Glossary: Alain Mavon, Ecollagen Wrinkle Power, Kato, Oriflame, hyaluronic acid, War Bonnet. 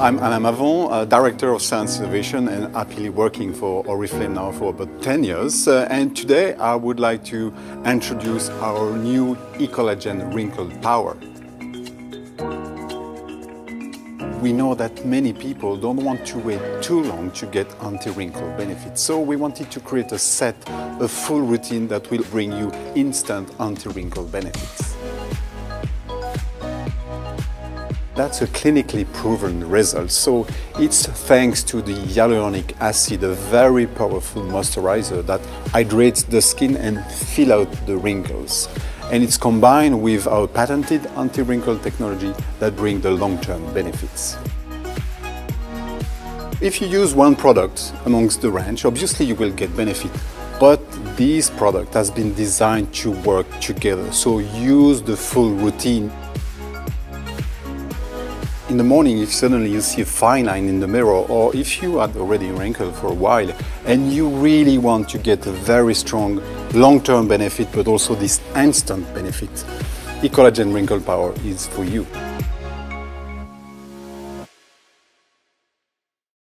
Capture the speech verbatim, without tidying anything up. I'm Alain Mavon, uh, Director of Science Innovation and happily working for Oriflame now for about ten years. Uh, and today I would like to introduce our new Ecollagen Wrinkle Power. We know that many people don't want to wait too long to get anti-wrinkle benefits. So we wanted to create a set, a full routine that will bring you instant anti-wrinkle benefits. That's a clinically proven result, so it's thanks to the hyaluronic acid, a very powerful moisturizer that hydrates the skin and fills out the wrinkles. And it's combined with our patented anti-wrinkle technology that brings the long-term benefits. If you use one product amongst the range, obviously you will get benefit. But this product has been designed to work together, so use the full routine. In the morning, if suddenly you see a fine line in the mirror, or if you had already wrinkled for a while and you really want to get a very strong long-term benefit but also this instant benefit, Ecollagen Wrinkle Power is for you.